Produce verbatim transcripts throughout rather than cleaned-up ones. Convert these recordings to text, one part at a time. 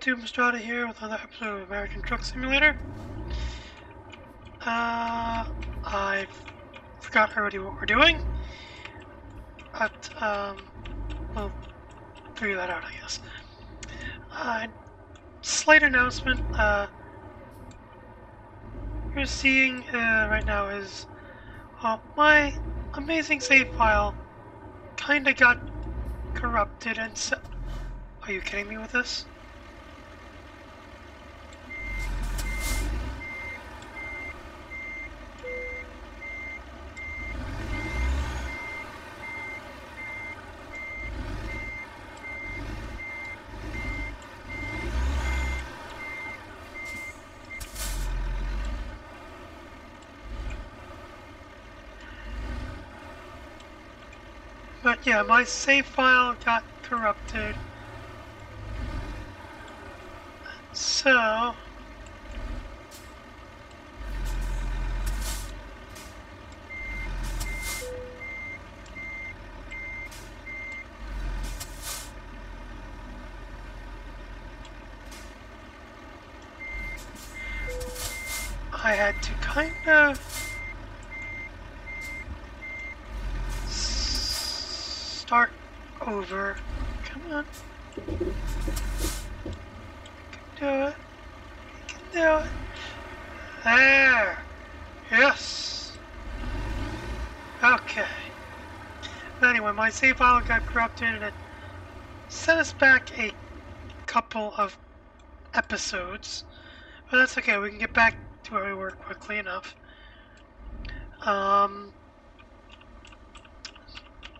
YouTube, Mastrada here with another episode of American Truck Simulator. Uh, I forgot already what we're doing, but um, we'll figure that out, I guess. Uh, slight announcement. Uh, you're seeing uh, right now is uh, my amazing save file kind of got corrupted and set. Are you kidding me with this? But yeah, my save file got corrupted. So, I had to kind of start over. Come on. Do it. You can do it. There. Yes. Okay. But anyway, my save file got corrupted and it sent us back a couple of episodes. But that's okay. We can get back to where we were quickly enough. Um.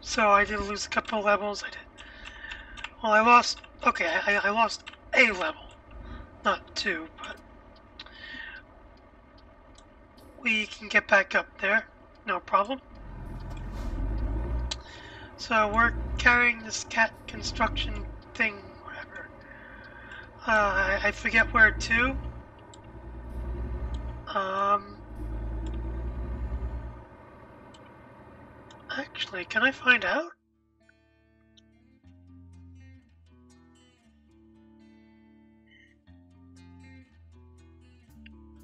So I did lose a couple levels. I did. Well, I lost. Okay, I, I lost a level. Not two, but we can get back up there, no problem. So we're carrying this cat construction thing, whatever. Uh, I, I forget where to. Um, actually, can I find out?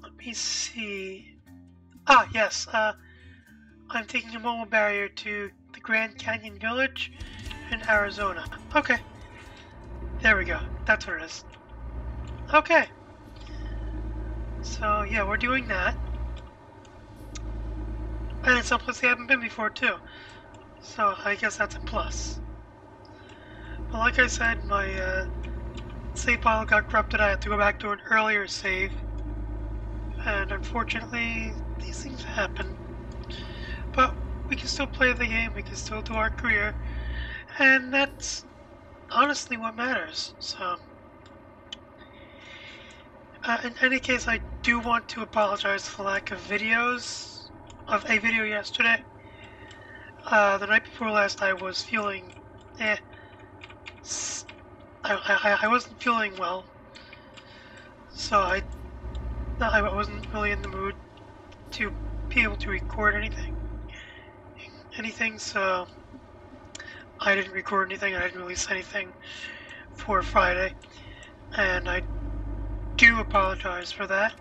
Let me see. Ah, yes. Uh, I'm taking a mobile barrier to the Grand Canyon Village in Arizona. Okay. There we go. That's what it is. Okay. So, yeah, we're doing that. And it's someplace they haven't been before, too. So, I guess that's a plus. But like I said, my uh, save file got corrupted. I had to go back to an earlier save. And unfortunately, these things happen. But we can still play the game, we can still do our career, and that's honestly what matters. So, uh, in any case, I do want to apologize for lack of videos, of a video yesterday. Uh, the night before last, I was feeling, eh, I, I, I wasn't feeling well, so I I wasn't really in the mood to be able to record anything, anything, so I didn't record anything, I didn't release anything for Friday, and I do apologize for that,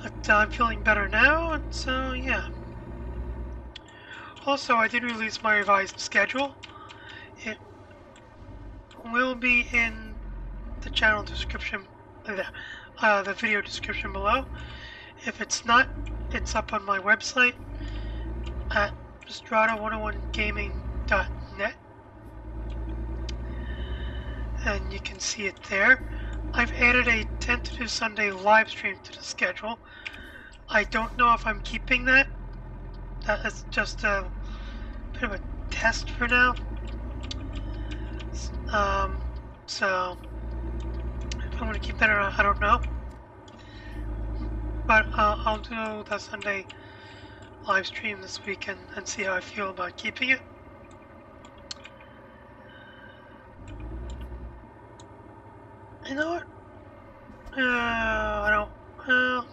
but I'm feeling better now, and so yeah. Also, I did release my revised schedule. It will be in the channel description, uh, the video description below. If it's not, it's up on my website at mastrada one oh one gaming dot net, and you can see it there. I've added a tentative Sunday live stream to the schedule. I don't know if I'm keeping that. That is just a bit of a test for now. Um, so. I'm going to keep that around, I don't know, but uh, I'll do the Sunday live stream this weekend and see how I feel about keeping it. You know what, uh, I don't, uh,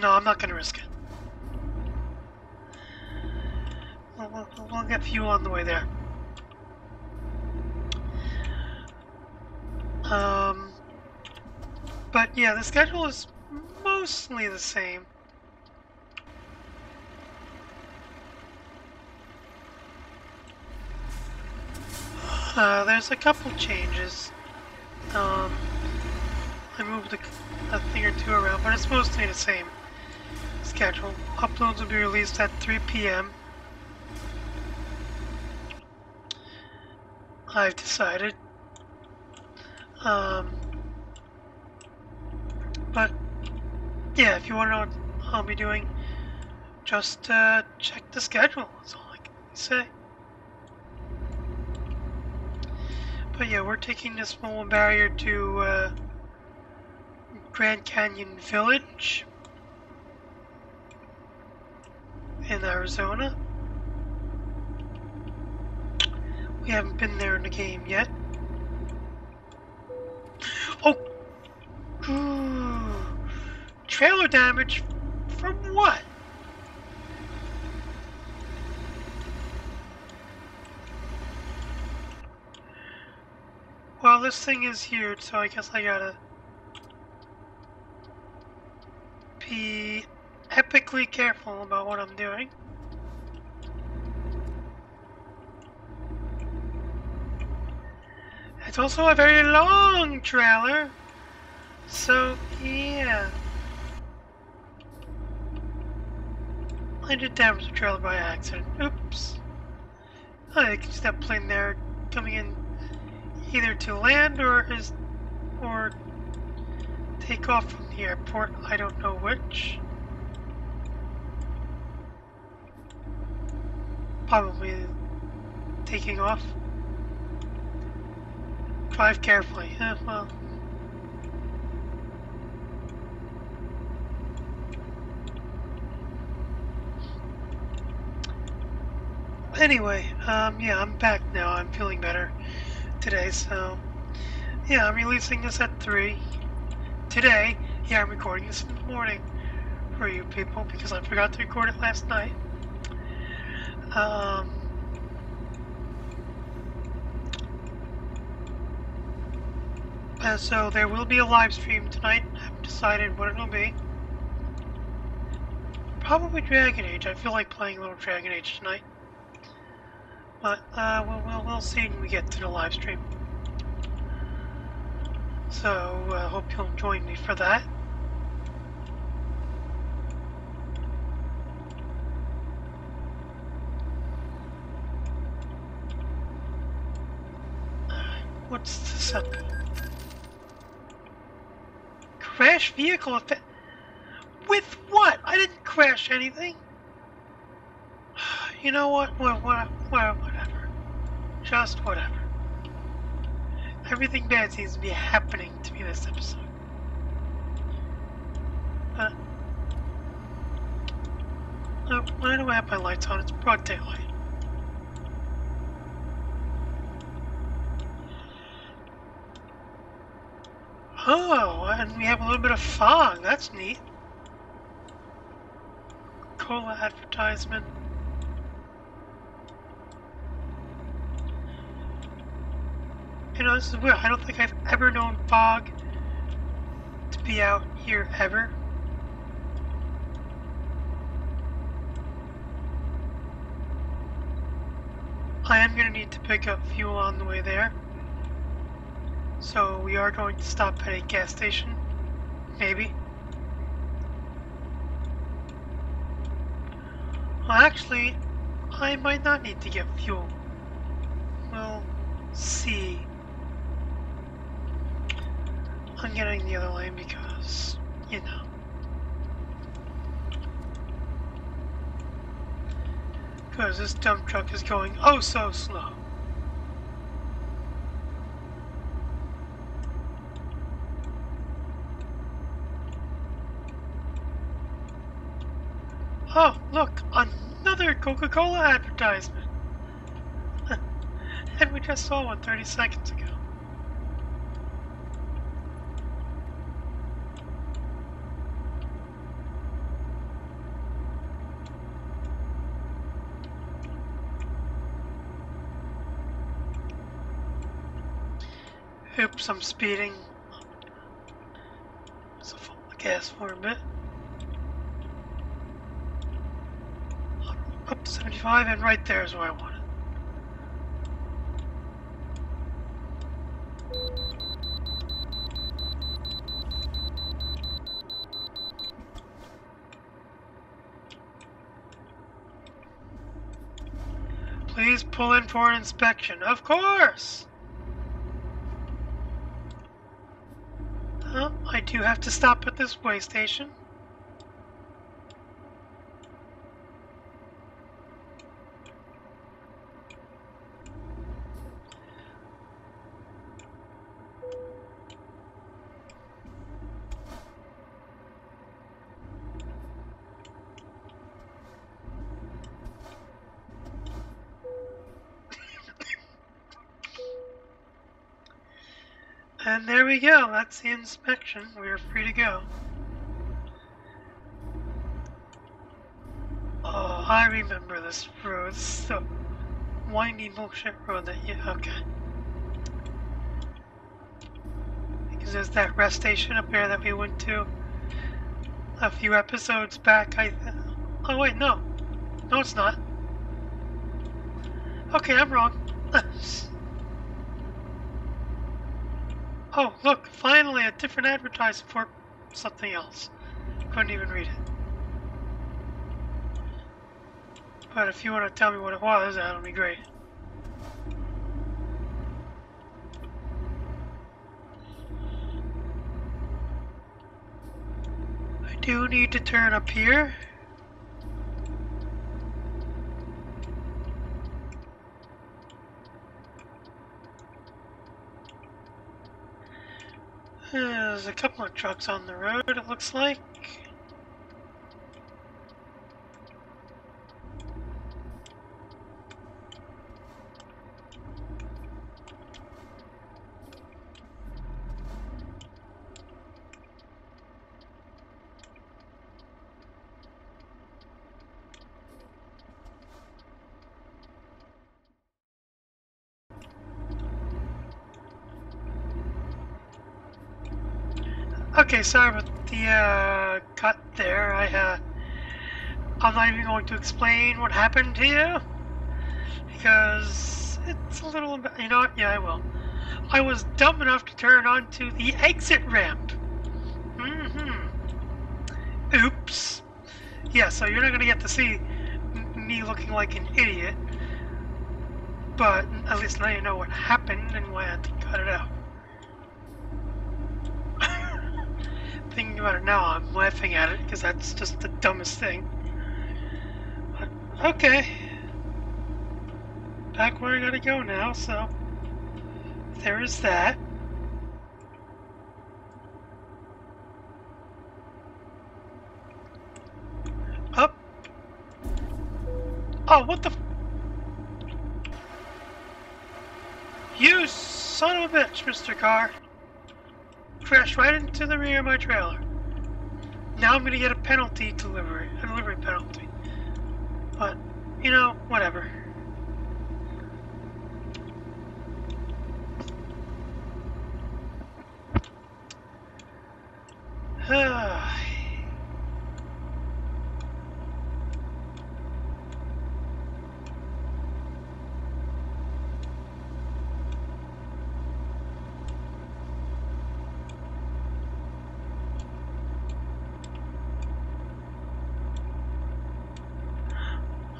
no, I'm not going to risk it. We'll, we'll, we'll get fuel on the way there. Um, but yeah, the schedule is mostly the same. Uh, there's a couple changes. Um, I moved a, a thing or two around, but it's mostly the same schedule. Uploads will be released at three p m I've decided. Um, but yeah, if you want to know what I'll be doing, just uh, check the schedule. That's all I can say. But yeah, we're taking this mobile barrier to uh, Grand Canyon Village in Arizona. We haven't been there in the game yet. Oh! Ooh. Trailer damage from what? Well, this thing is huge, so I guess I gotta be epically careful about what I'm doing. It's also a very long trailer, so yeah. I did damage the trailer by accident. Oops. Oh, I can see that plane there coming in. Either to land or is, or take off from the airport. I don't know which. Probably taking off. Drive carefully. Eh, well. Anyway, um, yeah, I'm back now. I'm feeling better today, so yeah, I'm releasing this at three today. Yeah, I'm recording this in the morning for you people because I forgot to record it last night. Um, and so there will be a live stream tonight. I haven't decided what it'll be. Probably Dragon Age. I feel like playing a little Dragon Age tonight. But uh, we'll, we'll, we'll see when we get to the live stream. So I uh, hope you'll join me for that. What's this up? Crash vehicle effect? With what? I didn't crash anything. You know what? Well, well, well, whatever. Just whatever. Everything bad seems to be happening to me this episode. Uh, uh, why do I have my lights on? It's broad daylight. Oh, and we have a little bit of fog. That's neat. Cola advertisement. You know, this is weird. I don't think I've ever known fog to be out here ever. I am going to need to pick up fuel on the way there. So we are going to stop at a gas station. Maybe. Well, actually, I might not need to get fuel. We'll see. I'm getting the other lane because, you know. Because this dump truck is going oh so slow. Oh, look, another Coca-Cola advertisement. And we just saw one thirty seconds ago. Oops, I'm speeding. So full the gas for a bit. Up to seventy-five, and right there is where I want it. Please pull in for an inspection. Of course! Oh, I do have to stop at this way station. And there we go, that's the inspection. We are free to go. Oh, I remember this road. It's the windy bullshit road that you... Okay. Because there's that rest station up there that we went to a few episodes back, I think. Oh, wait, no. No, it's not. Okay, I'm wrong. Oh, look, finally a different advertisement for something else. Couldn't even read it. But if you want to tell me what it was, that'll be great. I do need to turn up here. There's a couple of trucks on the road, it looks like. Okay, sorry about the uh, cut there. I, uh, I'm not even going to explain what happened to you because it's a little... You know what? Yeah, I will. I was dumb enough to turn onto the exit ramp. Mm-hmm. Oops. Yeah, so you're not going to get to see me looking like an idiot, but at least now you know what happened and why I had to cut it out. Thinking about it now, I'm laughing at it because that's just the dumbest thing. But, okay. Back where I gotta go now, so there is that. Up. Oh, what the f- You son of a bitch, Mister Carr. Crashed right into the rear of my trailer. Now I'm gonna get a penalty delivery, a delivery penalty. But, you know, whatever.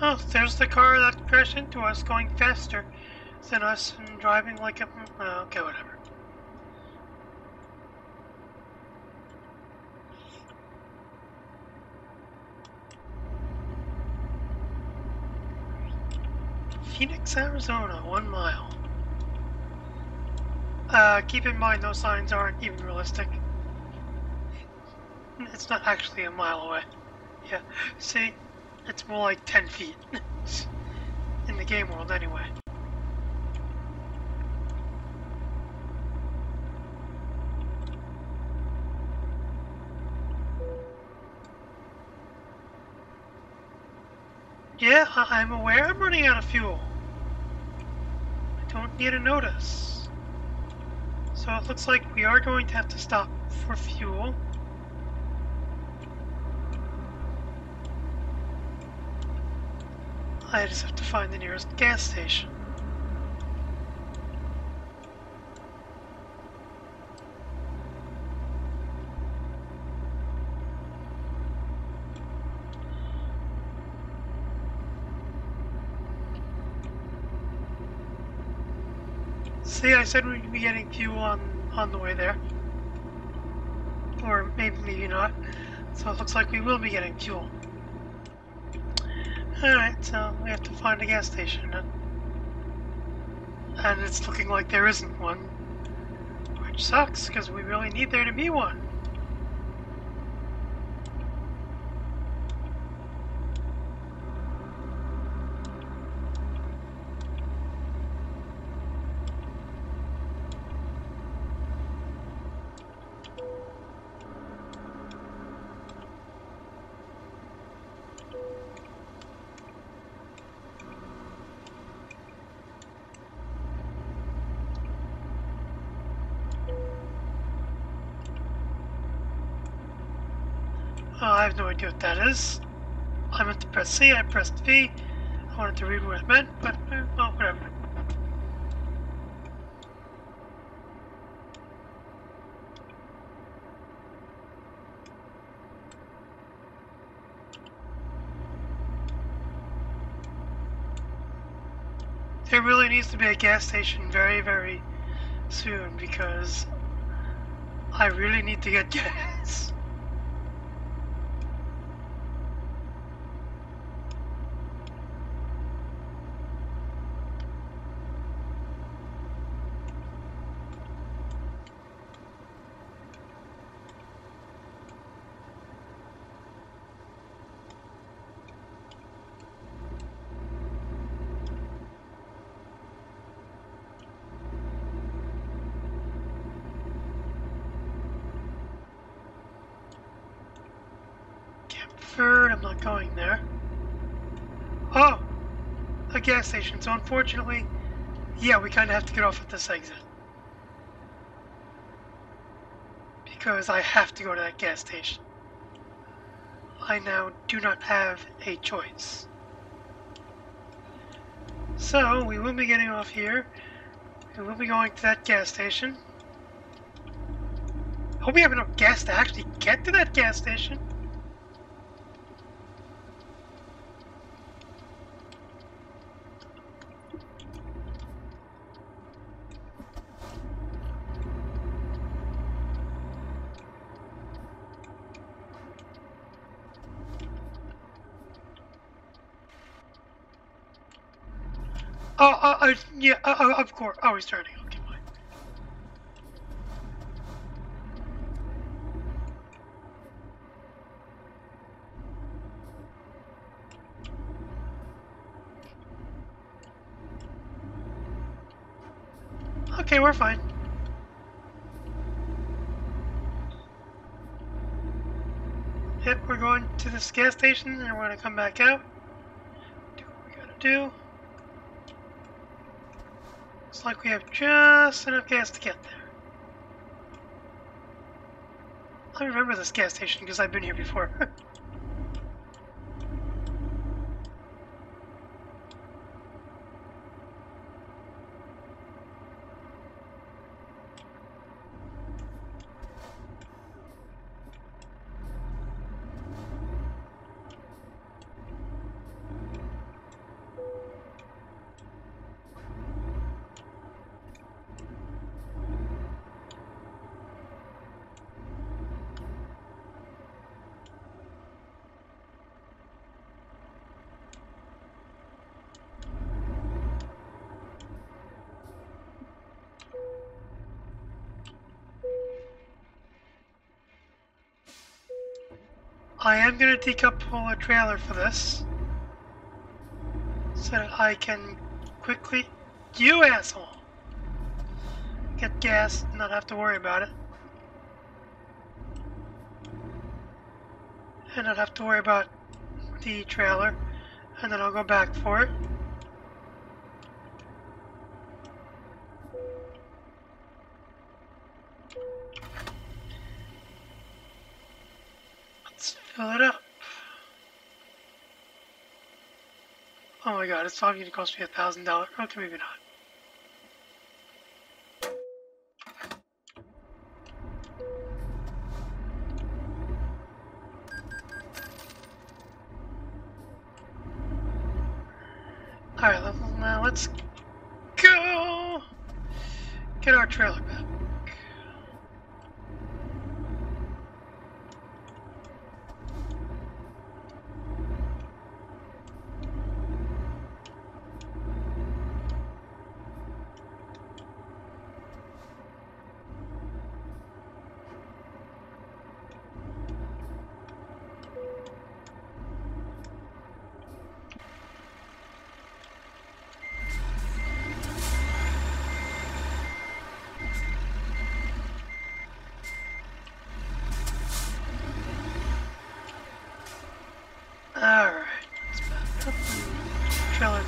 Oh, there's the car that crashed into us, going faster than us and driving like a... Uh, okay, whatever. Phoenix, Arizona, one mile. Uh, keep in mind those signs aren't even realistic. It's not actually a mile away. Yeah, see? It's more like ten feet, in the game world anyway. Yeah, I I'm aware I'm running out of fuel. I don't need a notice. So So it looks like we are going to have to stop for fuel. I just have to find the nearest gas station. See, I said we'd be getting fuel on, on the way there. Or maybe, maybe not. So it looks like we will be getting fuel. Alright, so we have to find a gas station. And it's looking like there isn't one. Which sucks, because we really need there to be one. I have no idea what that is. I meant to press C, I pressed V. I wanted to read what it meant, but uh, well, whatever. There really needs to be a gas station very, very soon because I really need to get gas. I'm not going there. Oh! A gas station. So unfortunately, yeah, we kind of have to get off at this exit. Because I have to go to that gas station. I now do not have a choice. So, we will be getting off here. We will be going to that gas station. Hope we have enough gas to actually get to that gas station. Oh, uh, uh, yeah, uh, uh, of course. Oh, he's turning. Okay, fine. Okay, we're fine. Yep, we're going to this gas station, and we're going to come back out. Do what we gotta do. Looks like we have just enough gas to get there. I remember this gas station because I've been here before. I am going to decouple a trailer for this, so that I can quickly, you asshole, get gas and not have to worry about it. And not have to worry about the trailer, and then I'll go back for it. Let's fill it up. Oh my god, it's probably gonna cost me a thousand dollars. Okay, maybe not. Alright, now let's go get our trailer back.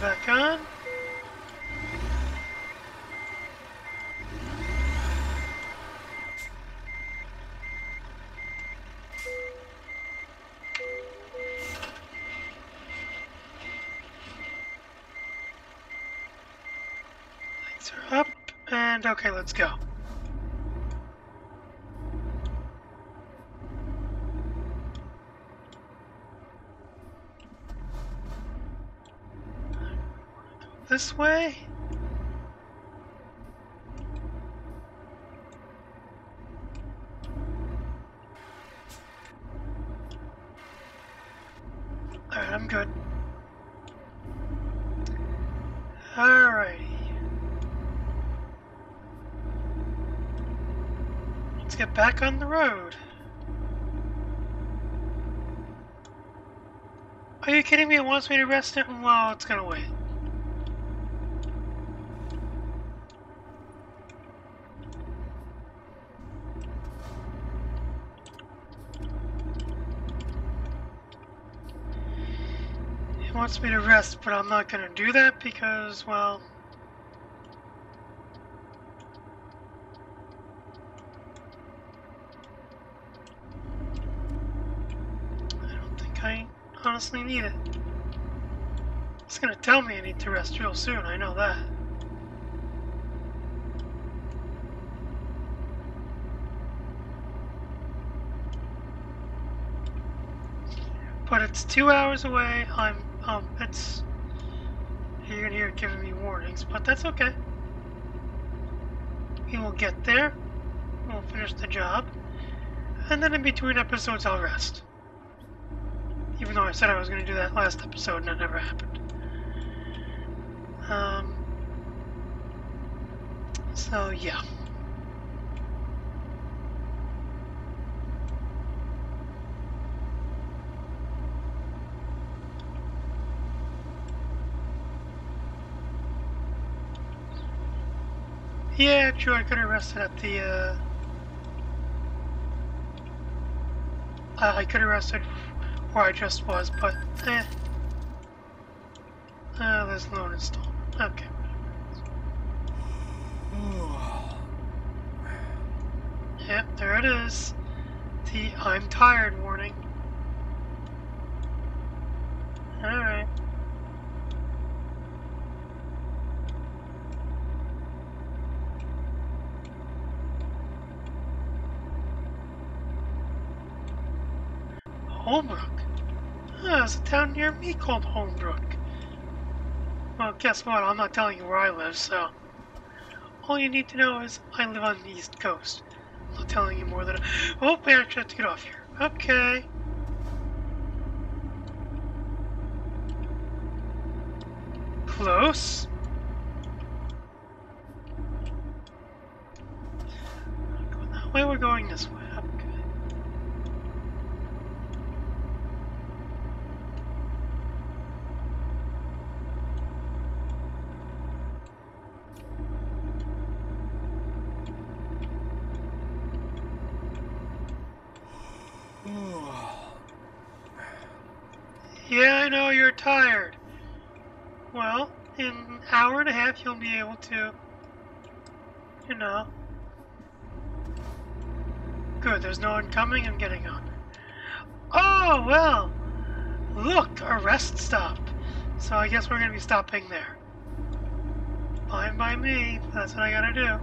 Back on. Lights are up, and okay, let's go. This way? Alright, I'm good. Alrighty. Let's get back on the road. Are you kidding me? It wants me to rest it? Well, it's gonna wait. Wants me to rest, but I'm not gonna do that because, well, I don't think I honestly need it. It's gonna tell me I need to rest real soon, I know that. But it's two hours away, I'm Um, it's, you're gonna hear it giving me warnings, but that's okay. We will get there, we'll finish the job, and then in between episodes I'll rest. Even though I said I was gonna do that last episode and it never happened. Um, so yeah. Yeah, true, I could have rested at the, uh... I could have rested where I just was, but, eh. Uh, there's loan installment. Okay. Yep, there it is. The I'm tired warning. Alright. Holmbrook? Ah, there's a town near me called Holmbrook. Well, guess what? I'm not telling you where I live, so... All you need to know is I live on the East Coast. I'm not telling you more than I... Oh, we actually have to get off here. Okay. Close. I'm not going that way, we're going this way. Yeah, I know you're tired. Well, in an hour and a half, you'll be able to, you know, good. There's no one coming. I'm getting on. Oh, well. Look, a rest stop. So I guess we're going to be stopping there. Fine by me. That's what I gotta do.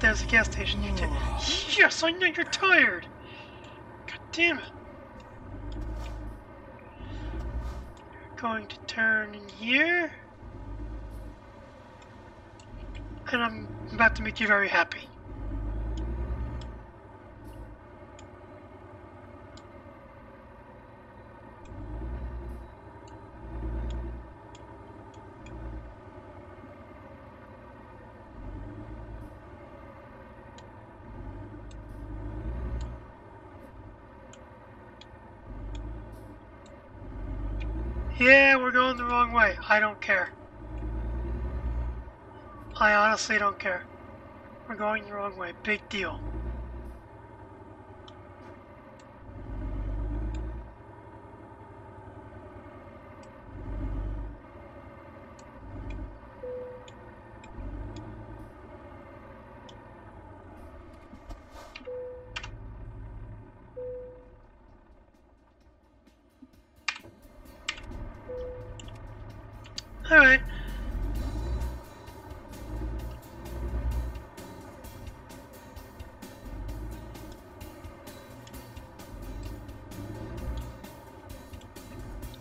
There's a gas station. You did. Yes, I know you're tired. God damn it. You're going to turn in here. And I'm about to make you very happy. Yeah, we're going the wrong way. I don't care. I honestly don't care. We're going the wrong way. Big deal.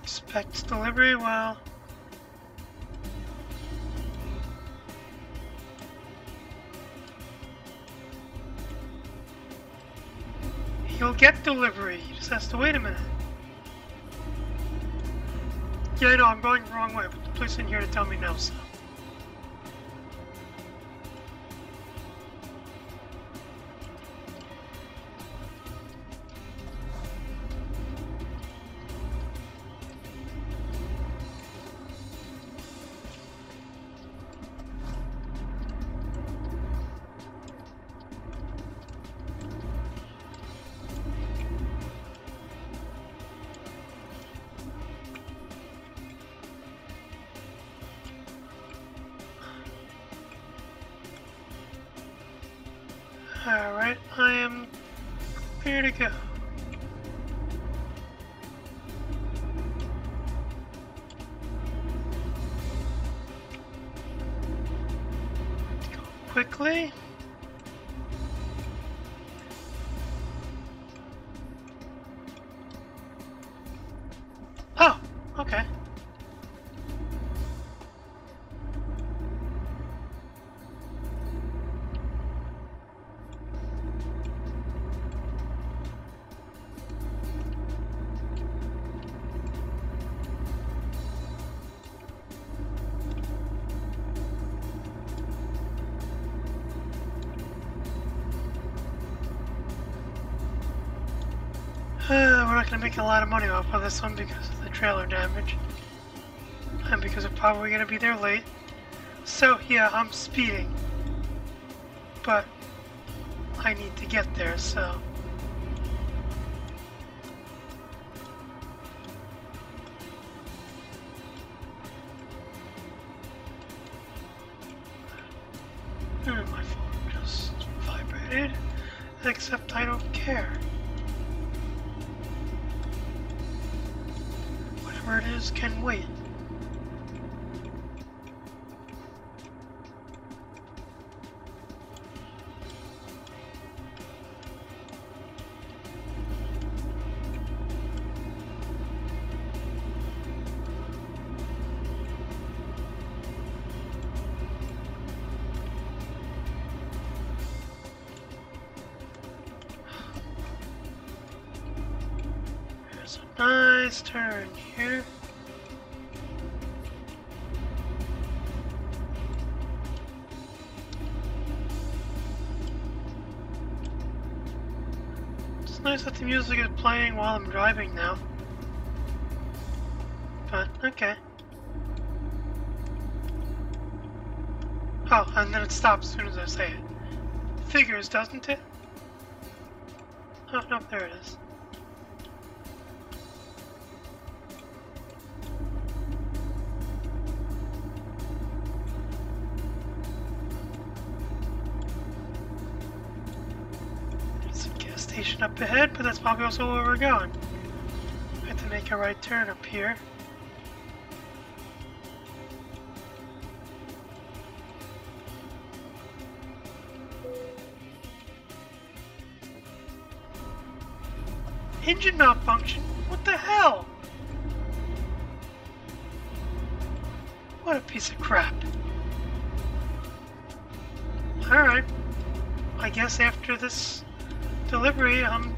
Expects delivery, well. You'll get delivery, you just have to wait a minute. Yeah, I know, I'm going the wrong way, but the police in here to tell me no, so. Alright, I am here to go. Go quickly. Oh, okay. Uh, we're not going to make a lot of money off of this one because of the trailer damage. And because we're probably going to be there late. So, yeah, I'm speeding. But I need to get there, so... Hmm, my phone just vibrated. Except I don't care. Where it is can wait. There's a nice turn here. nice that the music is playing while I'm driving now. But, okay. Oh, and then it stops as soon as I say it. Figures, doesn't it? Oh, no, there it is. Up ahead, but that's probably also where we're going. We have to make a right turn up here. Engine malfunction? What the hell? What a piece of crap. Alright. I guess after this delivery, I'm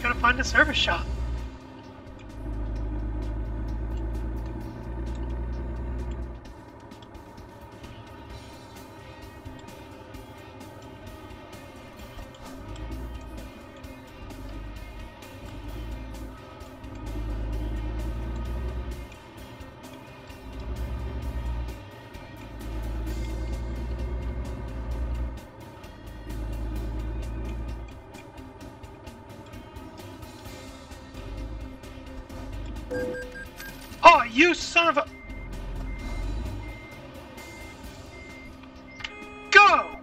gonna find a service shop. You son of a... Go!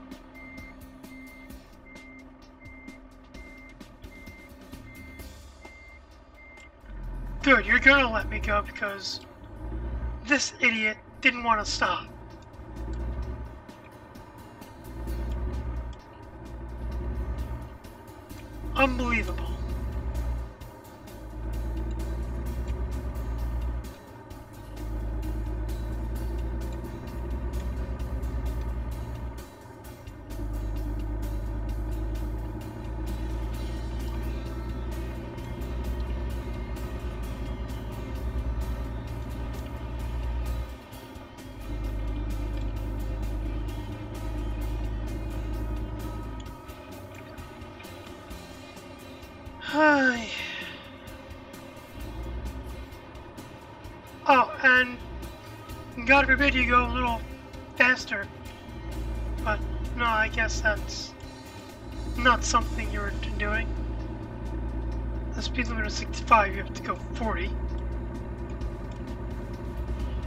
Dude, you're gonna let me go because this idiot didn't want to stop. Unbelievable. Hi. Oh, and God forbid you go a little faster, but no, I guess that's not something you're doing. The speed limit is sixty-five, you have to go forty.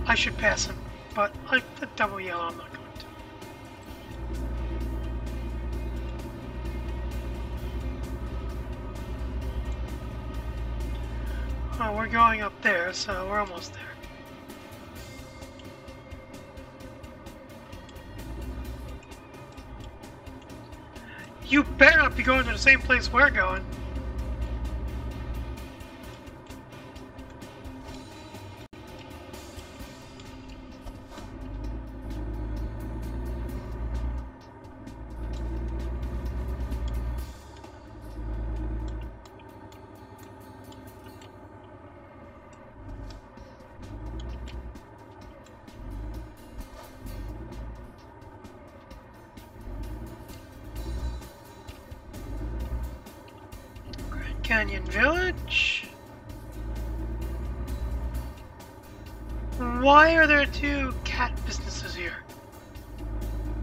I should pass him, but I the double yellow, I'm not going. Oh, we're going up there, so we're almost there. You better not be going to the same place we're going. Canyon Village? Why are there two cat businesses here?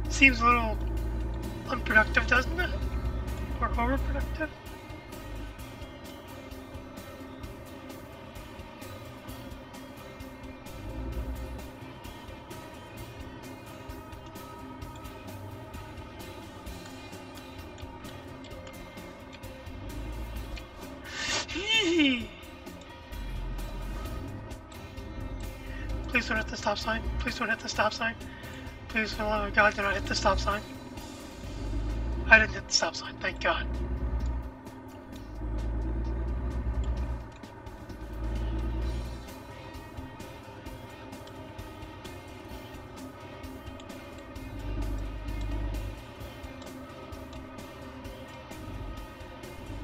Seems a little unproductive, doesn't it? Or overproductive? Please don't hit the stop sign. Please don't hit the stop sign. Please, for the love of God, do not hit the stop sign. I didn't hit the stop sign, thank God.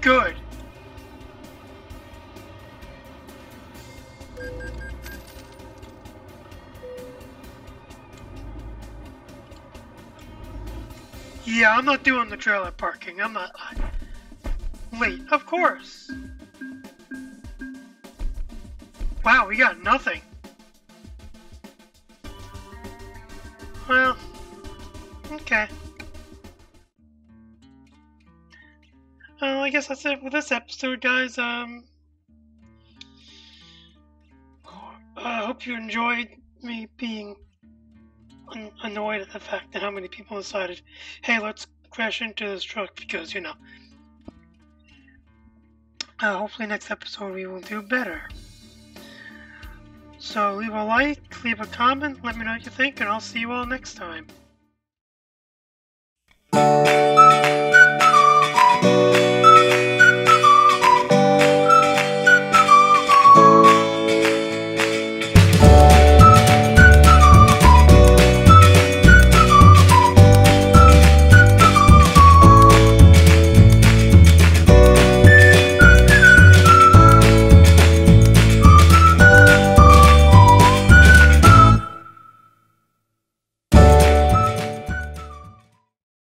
Good. Yeah, I'm not doing the trailer parking. I'm not. I, Wait, of course! Wow, we got nothing! Well, okay. Uh, I guess that's it for this episode, guys. Um, I hope you enjoyed me being un annoyed at the fact that how many people decided, hey, let's crash into this truck because, you know. Uh, hopefully next episode we will do better. So leave a like, leave a comment, let me know what you think, and I'll see you all next time.